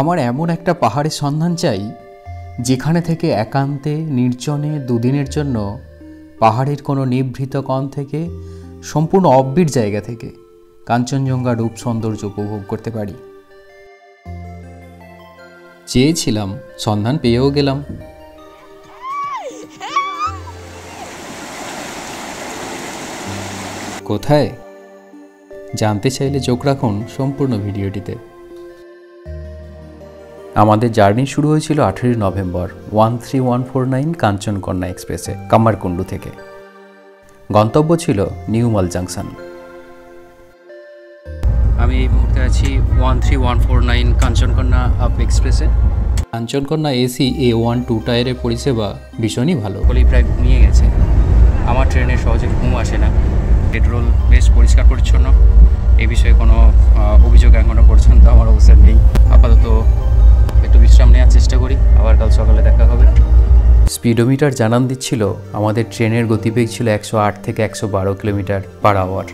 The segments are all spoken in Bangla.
आमार एमन एकटा पहाड़े सन्धान चाई जेखाने थेके एकान्ते निर्जने दुदिनेर जन्नो पहाड़ेर कोनो निभृत कोण थेके सम्पूर्ण अब्बिट जायगा थेके कांचनजंगा रूप सौंदर्य उपभोग करते पारी। चेयेछिलाम सन्धान पेयेओ गेलाम। कोथाय जानते चाइले चोख राखुन सम्पूर्ण भिडियोटिते। आमादेर जार्नी शुरू होयेछिल 18 नवेम्बर 13149 कांचनकन्या एक्सप्रेसे कामारकुंडलू थेके। गंतव्य छिलो निउमल जंक्शन। आमी एई मुहूर्ते आछि 13149 कांचनकन्या आप एक्सप्रेसे। कांचनकन्या एसी A12 टायारे परिसेवा भीषणई भालो बलेई प्राय घुमिये गेছে। आमार ट्रेने सहजे ঘুম আসে না। पेट्रोल बेश परिष्कार परिच्छन्न। এই বিষয়ে কোনো অভিযোগ এখনো পর্যন্ত আমার অবস্থান নেই। আপাতত একটু বিশ্রাম নেওয়ার চেষ্টা করি, আবার কাল সকালে দেখা হবে। স্পিডোমিটার জানান দিচ্ছিল আমাদের ট্রেনের গতিবেগ ছিল 108 থেকে 112 কিলোমিটার পার আওয়ার।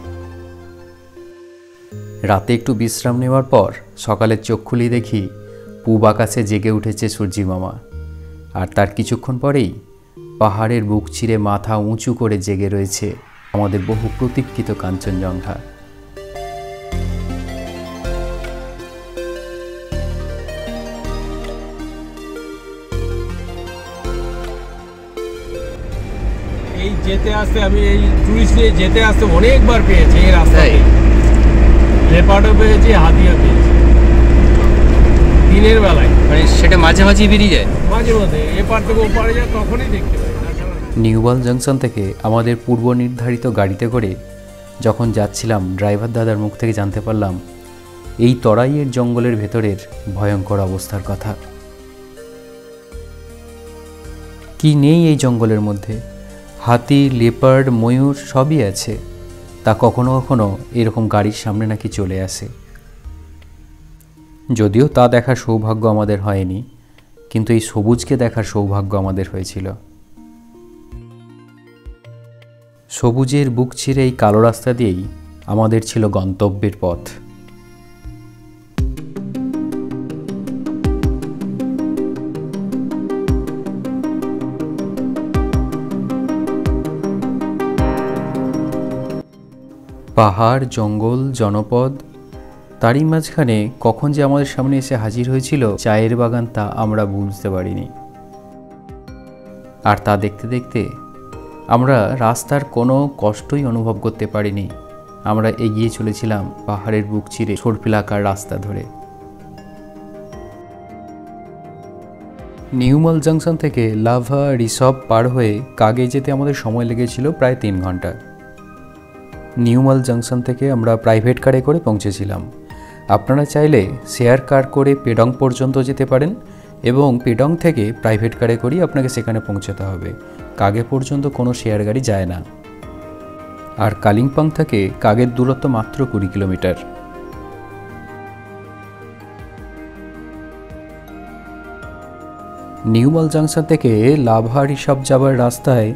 রাতে একটু বিশ্রাম নেওয়ার পর সকালে চোখ খুলি দেখি পূব আকাশে জেগে উঠেছে সূর্যি মামা। আর তার কিছুক্ষণ পরেই পাহাড়ের বুক চিরে মাথা উঁচু করে জেগে রয়েছে আমাদের বহু প্রতীক্ষিত কাঞ্চনজঙ্ঘা। যেতে আসতে আমি এই টুরিস্ট নিয়ে যেতে আসতে অনেকবার পেয়েছি এই রাস্তায়। লেপার্ডও পেয়েছি, হাতিও পেয়েছি দিনের বেলায়, মানে সেটা মাঝে মাঝে বেরিয়ে যায়, মাঝে মাঝে এপার থেকে ওপারে যায় তখনই দেখতে পাই। নিউবাল জংশন থেকে আমাদের পূর্ব নির্ধারিত গাড়িতে করে যখন যাচ্ছিলাম ড্রাইভার দাদার মুখ থেকে জানতে পারলাম এই তরাইয়ের জঙ্গলের ভেতরের ভয়ঙ্কর অবস্থার কথা। কি নেই এই জঙ্গলের মধ্যে? হাতি, লেপার্ড, ময়ূর সবই আছে। তা কখনো কখনো এরকম গাড়ির সামনে নাকি চলে আসে। যদিও তা দেখার সৌভাগ্য আমাদের হয়নি, কিন্তু এই সবুজকে দেখার সৌভাগ্য আমাদের হয়েছিল। সবুজের বুক ছিঁড়ে এই কালো রাস্তা দিয়েই আমাদের ছিল গন্তব্যের পথ। পাহাড়, জঙ্গল, জনপদ, তারই মাঝখানে কখন যে আমাদের সামনে এসে হাজির হয়েছিল চায়ের বাগান তা আমরা বুঝতে পারিনি। আর তা দেখতে দেখতে আমরা রাস্তার কোনো কষ্টই অনুভব করতে পারিনি। আমরা এগিয়ে চলেছিলাম পাহাড়ের বুক চিরে সরপিলাকার রাস্তা ধরে। নিউমল জংশন থেকে লাভা, রিসপ পার হয়ে কাগে যেতে আমাদের সময় লেগেছিল প্রায় 3 ঘন্টা। নিউমল জংশন থেকে আমরা প্রাইভেট কারে করে পৌঁছেছিলাম। আপনারা চাইলে শেয়ার কার করে পেডং পর্যন্ত যেতে পারেন এবং পেডং থেকে প্রাইভেট কারে করেই আপনাকে সেখানে পৌঁছাতে হবে। কাগে পর্যন্ত কোনো শেয়ার গাড়ি যায় না। আর কালিম্পং থেকে কাগের দূরত্ব মাত্র 20 কিলোমিটার। নিউমল জংশন থেকে লাভা, রিসপ যাওয়ার রাস্তায়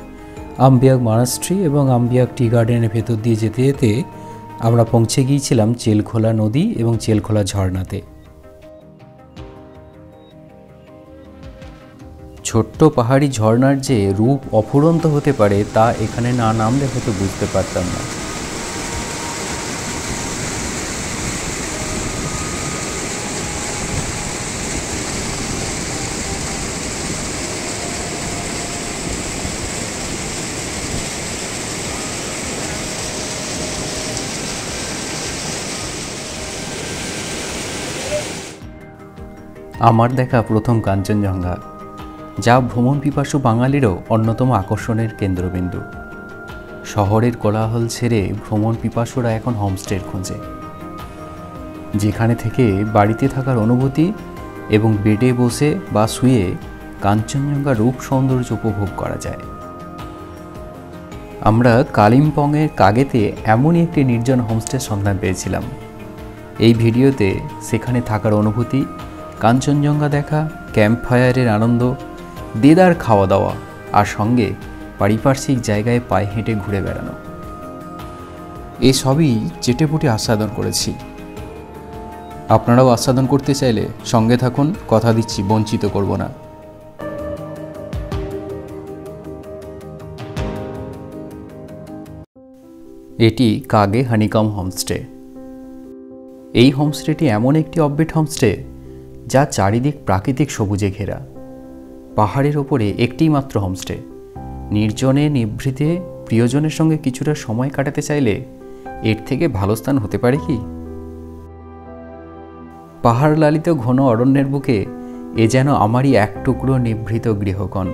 আম্বিয়াক মনাস্ট্রি এবং আম্বিয়াক টি গার্ডেনের ভেতর দিয়ে যেতে যেতে আমরা পৌঁছে গিয়েছিলাম চেলখোলা নদী এবং চেলখোলা ঝর্ণাতে। ছোট্ট পাহাড়ি ঝর্ণার যে রূপ অফুরন্ত হতে পারে তা এখানে না নামলে হয়তো বুঝতে পারতাম না। আমার দেখা প্রথম কাঞ্চনজঙ্ঘা, যা ভ্রমণ পিপাসু বাঙালিরও অন্যতম আকর্ষণের কেন্দ্রবিন্দু। শহরের কোলাহল ছেড়ে ভ্রমণ পিপাসুরা এখন হোমস্টের খোঁজে, যেখানে থেকে বাড়িতে থাকার অনুভূতি এবং বেডে বসে বা শুয়ে কাঞ্চনজঙ্ঘার রূপ সৌন্দর্য উপভোগ করা যায়। আমরা কালিম্পংয়ের কাগেতে এমনই একটি নির্জন হোমস্টের সন্ধান পেয়েছিলাম। এই ভিডিওতে সেখানে থাকার অনুভূতি, কাঞ্চনজঙ্ঘা দেখা, ক্যাম্প ফায়ারের আনন্দ, দেদার খাওয়া দাওয়া আর সঙ্গে পারিপার্শ্বিক জায়গায় পায়ে হেঁটে ঘুরে বেড়ানো, এসবই চেটেপুটে আস্বাদন করেছি। আপনারাও আস্বাদন করতে চাইলে সঙ্গে থাকুন, কথা দিচ্ছি বঞ্চিত করব না। এটি কাগে হানিকম হোমস্টে। এই হোমস্টেটি এমন একটি অববিট হোমস্টে যা চারিদিক প্রাকৃতিক সবুজে ঘেরা। পাহাড়ের ওপরে একটি মাত্র হোমস্টে। নির্জনে নিভৃতে প্রিয়জনের সঙ্গে কিছুটা সময় কাটাতে চাইলে এর থেকে ভালো স্থান হতে পারে কি? পাহাড় লালিত ঘন অরণ্যের বুকে এ যেন আমারই এক টুকরো নিভৃত গৃহকোণ।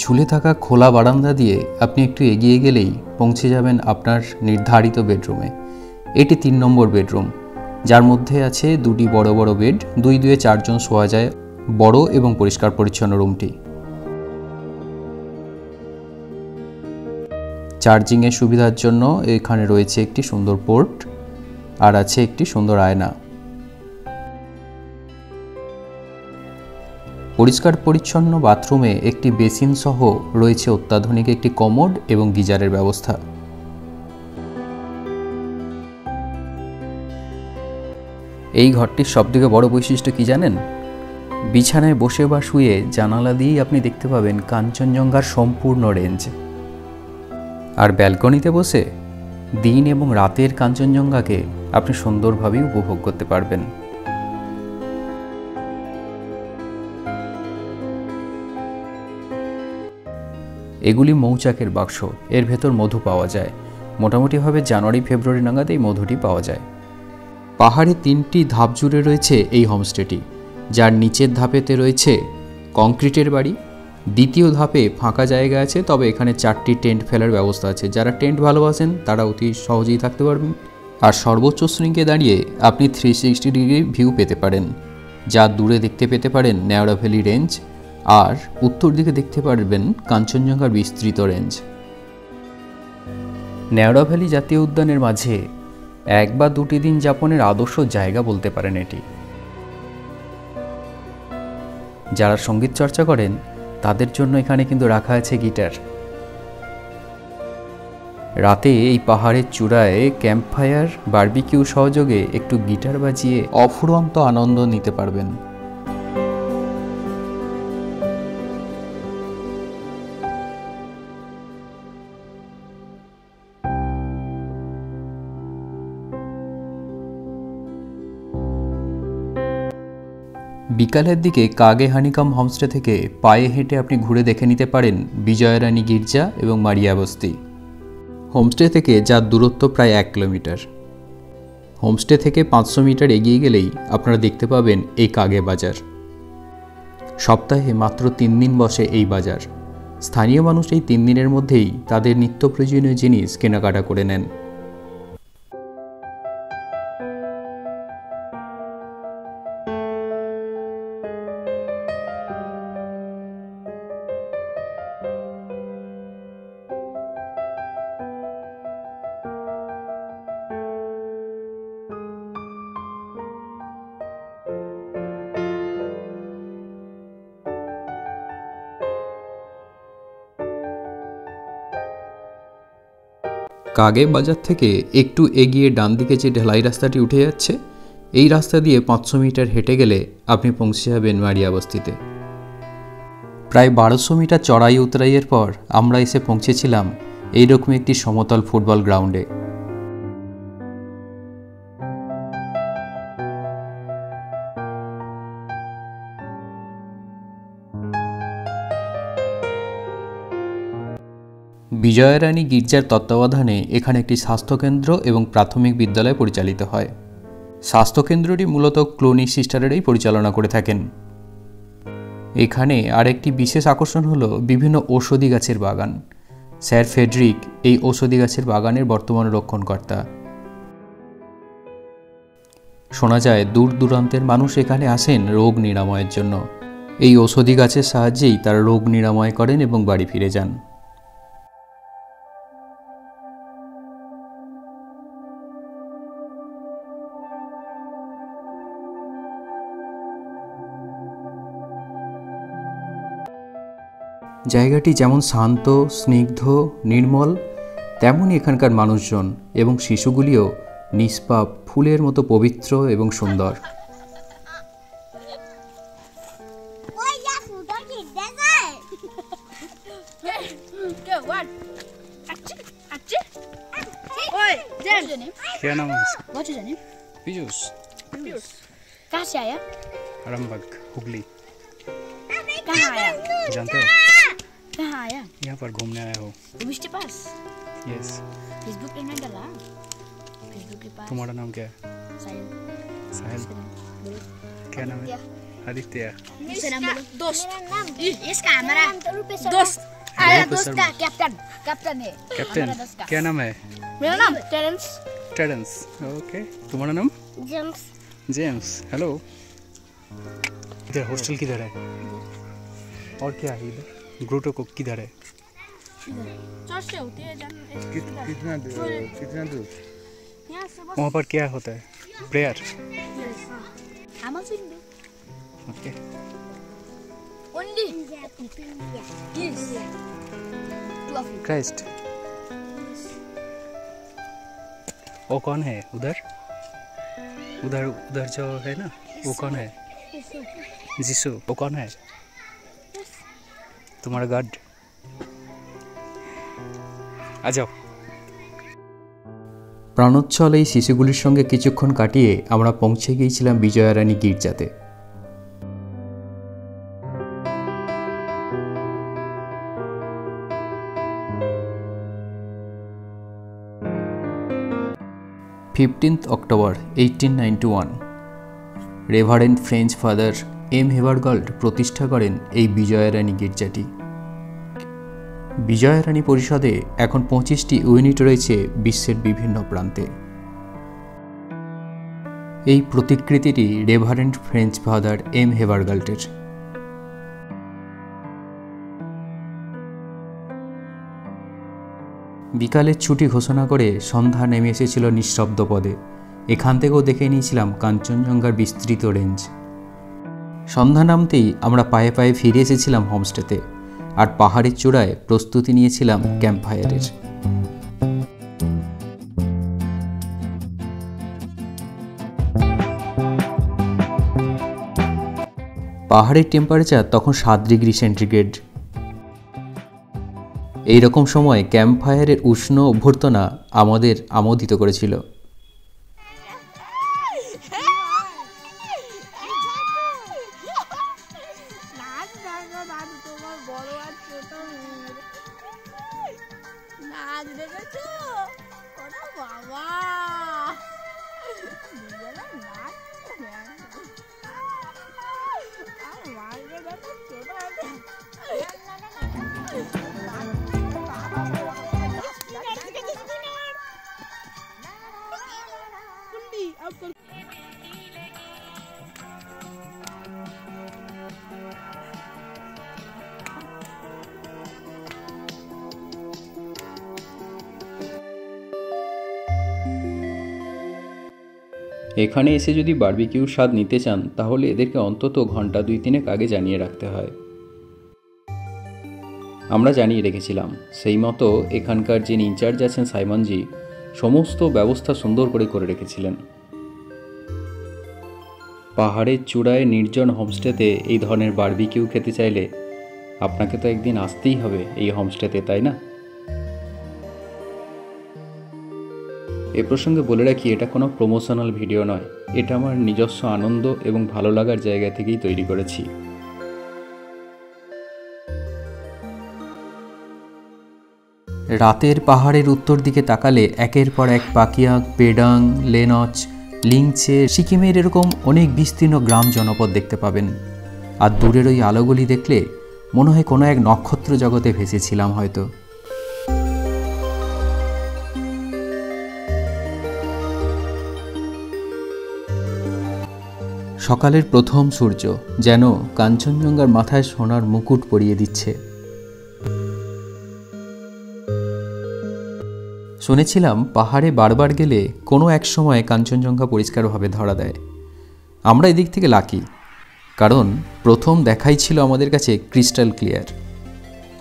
ঝুলে থাকা খোলা বারান্দা দিয়ে আপনি একটু এগিয়ে গেলেই পৌঁছে যাবেন আপনার নির্ধারিত বেডরুমে। এটি 3 নম্বর বেডরুম, যার মধ্যে আছে 2টি বড় বড় বেড। 2-4 জন শোয়া যায়। বড় এবং পরিষ্কার পরিচ্ছন্ন রুমটি। চার্জিংয়ের সুবিধার জন্য এখানে রয়েছে একটি সুন্দর পোর্ট আর আছে একটি সুন্দর আয়না। পরিষ্কার পরিচ্ছন্ন বাথরুমে একটি বেসিন সহ রয়েছে অত্যাধুনিক একটি কমোড এবং গিজারের ব্যবস্থা। এই ঘরটির সবথেকে বড় বৈশিষ্ট্য কি জানেন? বিছানায় বসে বা শুয়ে জানালা দিয়েই আপনি দেখতে পাবেন কাঞ্চনজঙ্ঘার সম্পূর্ণ রেঞ্জ। আর ব্যালকনিতে বসে দিন এবং রাতের কাঞ্চনজঙ্ঘাকে আপনি সুন্দরভাবে উপভোগ করতে পারবেন। এগুলি মৌচাকের বাক্স, এর ভেতর মধু পাওয়া যায়। মোটামুটিভাবে জানুয়ারি-ফেব্রুয়ারি নাগাদ এই মধুটি পাওয়া যায়। পাহাড়ে 3টি ধাপ জুড়ে রয়েছে এই হোমস্টেটি, যার নিচের ধাপেতে রয়েছে কংক্রিটের বাড়ি। দ্বিতীয় ধাপে ফাঁকা জায়গা আছে, তবে এখানে 4টি টেন্ট ফেলার ব্যবস্থা আছে। যারা টেন্ট ভালোবাসেন তারা অতি সহজেই থাকতে পারবেন। আর সর্বোচ্চ শৃঙ্গে দাঁড়িয়ে আপনি 360 ডিগ্রি ভিউ পেতে পারেন, যা দূরে দেখতে পেতে পারেন নেওড়া ভ্যালি রেঞ্জ আর উত্তর দিকে দেখতে পারবেন কাঞ্চনজঙ্ঘার বিস্তৃত রেঞ্জ। নেওড়া ভ্যালি জাতীয় উদ্যানের মাঝে 1 বা 2টি দিন যাপনের আদর্শ জায়গা বলতে পারেন এটি। যারা সঙ্গীত চর্চা করেন তাদের জন্য এখানে কিন্তু রাখা আছে গিটার। রাতে এই পাহাড়ের চূড়ায় ক্যাম্প ফায়ার, বারবিকিউ সহযোগে একটু গিটার বাজিয়ে অফুরন্ত আনন্দ নিতে পারবেন। বিকালের দিকে কাগে হানিকম হোমস্টে থেকে পায়ে হেঁটে আপনি ঘুরে দেখে নিতে পারেন বিজয়রানী গির্জা এবং মারিয়া বস্তি। হোমস্টে থেকে যার দূরত্ব প্রায় 1 কিলোমিটার। হোমস্টে থেকে 500 মিটার এগিয়ে গেলেই আপনারা দেখতে পাবেন এই কাগে বাজার। সপ্তাহে মাত্র 3 দিন বসে এই বাজার। স্থানীয় মানুষ এই 3 দিনের মধ্যেই তাদের নিত্য প্রয়োজনীয় জিনিস কেনাকাটা করে নেন। কাগে বাজার থেকে একটু এগিয়ে ডান দিকে যে ঢালাই রাস্তাটি উঠে যাচ্ছে, এই রাস্তা দিয়ে 500 মিটার হেঁটে গেলে আপনি পৌঁছে যাবেন মারিয়া বস্তিতে। প্রায় 1200 মিটার চড়াই উতরাইয়ের পর আমরা এসে পৌঁছেছিলাম এইরকম একটি সমতল ফুটবল গ্রাউন্ডে। বিজয়রানী গির্জার তত্ত্বাবধানে এখানে একটি স্বাস্থ্যকেন্দ্র এবং প্রাথমিক বিদ্যালয় পরিচালিত হয়। স্বাস্থ্যকেন্দ্রটি মূলত ক্লোনি সিস্টারেরাই পরিচালনা করে থাকেন। এখানে আরেকটি বিশেষ আকর্ষণ হলো বিভিন্ন ঔষধি গাছের বাগান। স্যার ফেডরিক এই ঔষধি গাছের বাগানের বর্তমান রক্ষণকর্তা। শোনা যায় দূর দূরান্তের মানুষ এখানে আসেন রোগ নিরাময়ের জন্য। এই ঔষধি গাছের সাহায্যেই তারা রোগ নিরাময় করেন এবং বাড়ি ফিরে যান। জায়গাটি যেমন শান্ত স্নিগ্ধ নির্মল তেমনি এখানকার মানুষজন এবং শিশুগুলিও নিষ্পাপ ফুলের মতো পবিত্র এবং সুন্দর। क्या नाम है? पीयूष। पीयूष कहाँ से आया? आरामबाग हुगली। कहाँ आया जानते हो? कहाँ आया? यहाँ पर घूमने आया हो। पीयूष के पास? यस। फेसबुक पे ना डाला? फेसबुक के पास। तुम्हारा नाम क्या है? साहिल। साहिल क्या नाम है? आदित्य। मेरा नाम दोस्त। इसका हमारा दोस्त। आया दोस्त का कैप्टन। कैप्टन है। कैप्टन क्या नाम है? मेरा नाम टेरेंस। Terrence okay. तुम्हारा नाम? जेम्स। James hello. इधर हॉस्टल किधर है और क्या है इधर? ग्रोटो को किधर है? चर्च से होती है कितना दूर? कितना दूर? वहाँ पर क्या होता है? Prayer okay. क्राइस्ट वो कौन है? उधर उधर उधर जो है ना वो कौन है? जीसू। वो कौन है? तुम्हारा गॉड। आ जाओ। প্রাণোচ্ছল এই শিশুগুলির সঙ্গে কিছুক্ষণ কাটিয়ে আমরা পৌঁছে গিয়েছিলাম বিজয়ারানী গির্জাতে। Fifteenth October 1891 reverend French father M Havergal प्रतिष्ठा करें এই বিজয়ারানী গির্জাটি। বিজয়ারানী পরিষদে এখন 25টি ইউনিট রয়েছে বিশ্বের বিভিন্ন প্রান্তে। এই প্রতিকৃতিটি রেভারেন্ড ফ্রেঞ্চ ফাদার এম হেভারগল্টের। বিকালের ছুটি ঘোষণা করে সন্ধ্যা নেমে এসেছিল নিঃশব্দ পদে। এখান থেকেও দেখে নিয়েছিলাম কাঞ্চনজঙ্ঘার বিস্তৃত রেঞ্জ। সন্ধ্যা নামতেই আমরা পায়ে পায়ে ফিরে এসেছিলাম হোমস্টেতে আর পাহাড়ের চূড়ায় প্রস্তুতি নিয়েছিলাম ক্যাম্প ফায়ারের। পাহাড়ের টেম্পারেচার তখন 7°C। এই রকম সময় ক্যাম্প ফায়ারের উষ্ণ অভ্যর্থনা আমাদের আমোদিত করেছিল। এখানে এসে যদি বারবিকিউর স্বাদ নিতে চান তাহলে এদেরকে অন্তত ঘন্টা 2-3 আগে জানিয়ে রাখতে হয়। আমরা জানিয়ে রেখেছিলাম। সেই মতো এখানকার যিনি ইনচার্জ আছেন সাইমনজি সমস্ত ব্যবস্থা সুন্দর করে করে রেখেছিলেন। পাহাড়ের চূড়ায় নির্জন হোমস্টেতে এই ধরনের বারবিকিউ খেতে চাইলে আপনাকে তো একদিন আসতেই হবে এই হোমস্টেতে, তাই না? এ প্রসঙ্গে বলে রাখি এটা কোনো প্রমোশনাল ভিডিও নয়, এটা আমার নিজস্ব আনন্দ এবং ভালো লাগার জায়গা থেকেই তৈরি করেছি। রাতের পাহাড়ের উত্তর দিকে তাকালে একের পর এক পাকিয়াক পেডাং লেনচ লিংচে সিকিমের এরকম অনেক বিস্তীর্ণ গ্রাম জনপদ দেখতে পাবেন। আর দূরের ওই আলোগুলি দেখলে মনে হয় কোনো এক নক্ষত্র জগতে ভেসেছিলাম হয়তো। সকালের প্রথম সূর্য যেন কাঞ্চনজঙ্ঘার মাথায় সোনার মুকুট পরিয়ে দিচ্ছে। শুনেছিলাম পাহাড়ে বারবার গেলে কোনো এক সময় কাঞ্চনজঙ্ঘা পরিষ্কারভাবে ধরা দেয়। আমরা এদিক থেকে লাকি, কারণ প্রথম দেখাই ছিল আমাদের কাছে ক্রিস্টাল ক্লিয়ার।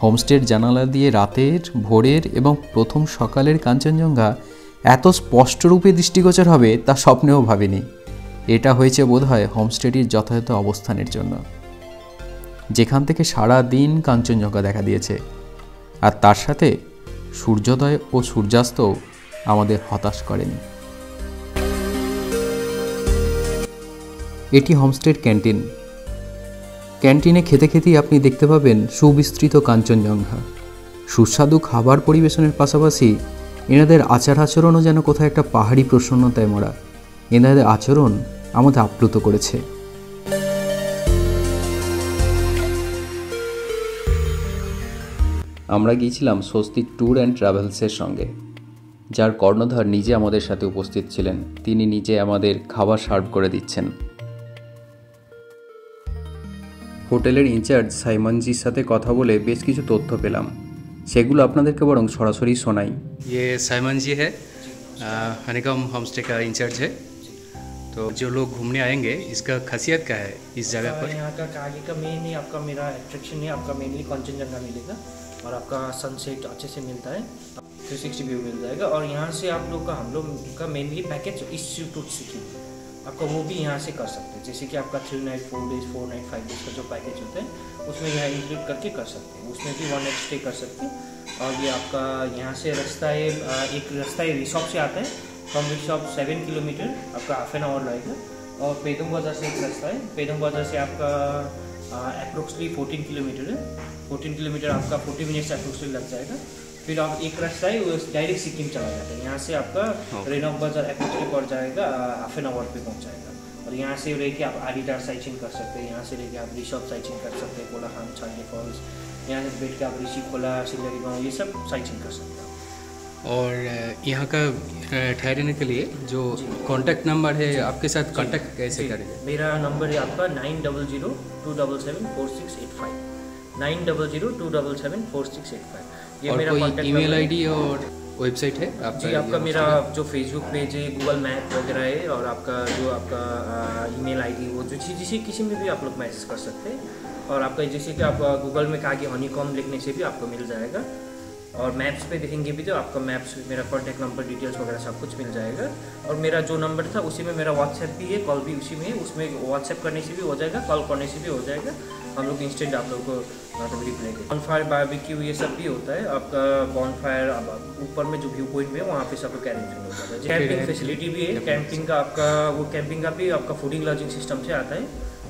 হোমস্টের জানালা দিয়ে রাতের ভোরের এবং প্রথম সকালের কাঞ্চনজঙ্ঘা এত স্পষ্টরূপে দৃষ্টিগোচর হবে তা স্বপ্নেও ভাবিনি। এটা হয়েছে বোধহয় হোমস্টেটির যথাযথ অবস্থানের জন্য, যেখান থেকে সারা দিন কাঞ্চনজঙ্ঘা দেখা দিয়েছে আর তার সাথে সূর্যোদয় ও সূর্যাস্তও আমাদের হতাশ করেনি। এটি হোমস্টের ক্যান্টিন। ক্যান্টিনে খেতে খেতেই আপনি দেখতে পাবেন সুবিস্তৃত কাঞ্চনজঙ্ঘা। সুস্বাদু খাবার পরিবেশনের পাশাপাশি এনাদের আচার আচরণও যেন কোথাও একটা পাহাড়ি প্রসন্নতায় মোড়া। এনাদের আচরণ আমাদের আপ্লুত করেছে। আমরা গিয়েছিলাম স্বস্তিক ট্যুর অ্যান্ড ট্রাভেলসের সঙ্গে, যার কর্ণধার নিজে আমাদের সাথে উপস্থিত ছিলেন। তিনি নিজে আমাদের খাবার সার্ভ করে দিচ্ছেন। হোটেলের ইনচার্জ সাইমনজির সাথে কথা বলে বেশ কিছু তথ্য পেলাম, সেগুলো আপনাদেরকে বরং সরাসরি শোনাই। ये साइमन जी है, हनीकॉम्ब होमस्टे का इंचार्ज है। तो जो लोग घूमने आएंगे इसका खासियत क्या है इस जगह पर? यहाँ का कागी का मेन ही आपका मेरा अट्रैक्शन है। आपका मेनली कंचनजंगा मिलेगा और आपका सनसेट अच्छे से मिलता है, 360 व्यू मिल जाएगा। और यहाँ से आप लोग का हम लोग का मेनली पैकेज इस टूर सीखी आपका वो भी यहाँ से कर सकते हैं। जैसे कि आपका 3 नाइट 4 डेज 4 नाइट 5 डेज का जो पैकेज होता है उसमें यहाँ इंक्लूड करके कर सकते हैं। उसमें भी 1 नाइट स्टे कर सकते हैं। और ये आपका यहाँ से रास्ता है, एक रास्ता है रिशॉप से आता है। फ्रॉम रिशॉप 7 किलोमीटर आपका हाफ एन आवर लगेगा। और पेदोंग बाजार से एक रास्ता है। पेदोंग बाजार से आपका अप्रोक्सली 14 किलोमीटर है। 14 किलोमीटर आपका 40 मिनट्स अप्रोक्सली लग जाएगा। फिर आप एक रास्ता है वो डायरेक्ट सिक्किम चला जाता है। यहाँ से आपका रेनॉक बाजार एक्चुअली पहुँच जाएगा, हाफ एन आवर पे पहुँच जाएगा। और यहाँ से रह के आप आरीटार साइटिंग कर सकते हैं। यहाँ से रह के आप रिशॉप साइटिंग कर सकते हैं, कोलाहाम छांगे फॉल्स। यहाँ से बैठ के आप ऋषिप खोला सिल्लरी गाँव ये सब साइटिंग कर सकते हैं। और यहाँ का ठहरने के लिए जो कॉन्टैक्ट नंबर है आपके साथ कॉन्टैक्ट कैसे करेंगे? मेरा नंबर है आपका 9002774685 900277468 ये मेरा कॉन्टैक्ट ईमेल आईडी और वेबसाइट है आपका जी। आपका मेरा जो फेसबुक पेज है, गूगल मैप वगैरह है, और आपका जो आपका ईमेल आईडी वो जो चीज़ जिसे किसी में भी आप लोग मैसेज कर सकते हैं। और आपका जैसे कि आप गूगल में कागे हनीकॉम्ब लिखने से भी आपको मिल जाएगा। और मैप्स पे देखेंगे भी तो आपका मैप्स मेरा कॉन्टैक्ट नंबर डिटेल्स वगैरह सब कुछ मिल जाएगा। और मेरा जो नंबर था उसी में मेरा व्हाट्सएप भी है, कॉल भी उसी में है। उसमें व्हाट्सएप करने से भी हो जाएगा, कॉल करने से भी हो जाएगा। हम लोग इंस्टेंट आप लोग को मतलब रिप्लाई देंगे। बॉनफायर बारबेक्यू ये सब भी होता है। आपका बॉनफायर ऊपर में जो व्यू पॉइंट है वहाँ पे सब लोग अरेंजमेंट हो जाता है। कैंपिंग फैसिलिटी भी है। कैंपिंग का आपका वो कैंपिंग का भी आपका फूडिंग लॉजिंग सिस्टम से आता है।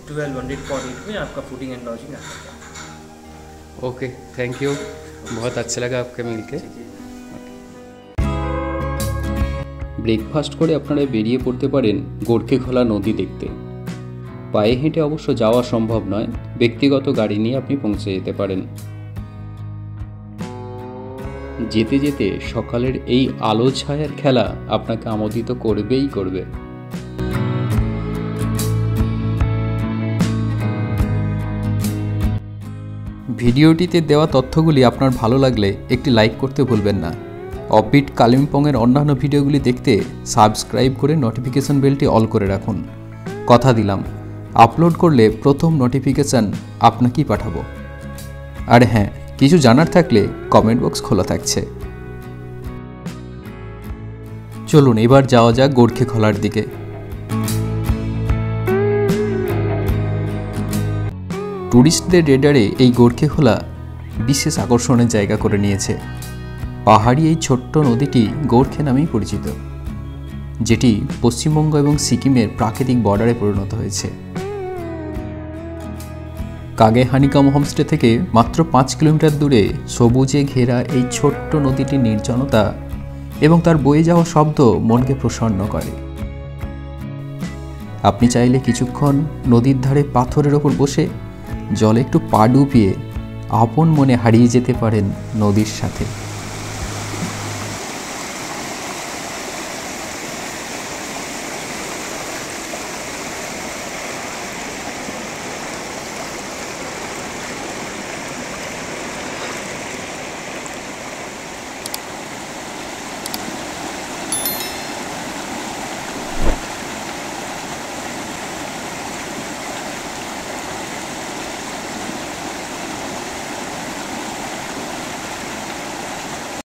1200 पर नाइट में आपका फूडिंग एंड लॉजिंग आता है। ओके, थैंक यू, बहुत अच्छा लगा आपके मिलके। ব্রেকফাস্ট করে আপনারা বেরিয়ে পড়তে পারেন গোর্খে খোলা নদী দেখতে। পায়ে হেঁটে অবশ্য যাওয়া সম্ভব নয়, ব্যক্তিগত গাড়ি নিয়ে আপনি পৌঁছে যেতে পারেন। যেতে যেতে সকালের এই আলো ছায়ার খেলা আপনাকে আমোদিত করবেই করবে। ভিডিওটিতে দেওয়া তথ্যগুলি আপনার ভালো লাগলে একটি লাইক করতে ভুলবেন না। অপিট কালিম্পংয়ের অন্যান্য ভিডিওগুলি দেখতে সাবস্ক্রাইব করে নোটিফিকেশান বেলটি অল করে রাখুন। কথা দিলাম, আপলোড করলে প্রথম নোটিফিকেশান আপনাকেই পাঠাবো। আর হ্যাঁ, কিছু জানার থাকলে কমেন্ট বক্স খোলা থাকছে। চলুন এবার যাওয়া যাক গোর্খে খোলার দিকে। ট্যুরিস্টদের রেডারে এই গোর্খে খোলা বিশেষ আকর্ষণের জায়গা করে নিয়েছে। পাহাড়ি এই ছোট্ট নদীটি গোর্খে নামেই পরিচিত, যেটি পশ্চিমবঙ্গ এবং সিকিমের প্রাকৃতিক বর্ডারে পরিণত হয়েছে। কাগে হানিকম হোমস্টে থেকে মাত্র 5 কিলোমিটার দূরে সবুজে ঘেরা এই ছোট্ট নদীটির নির্জনতা এবং তার বয়ে যাওয়া শব্দ মনকে প্রসন্ন করে। আপনি চাইলে কিছুক্ষণ নদীর ধারে পাথরের ওপর বসে জলে একটু পা ডুবিয়ে আপন মনে হারিয়ে যেতে পারেন নদীর সাথে।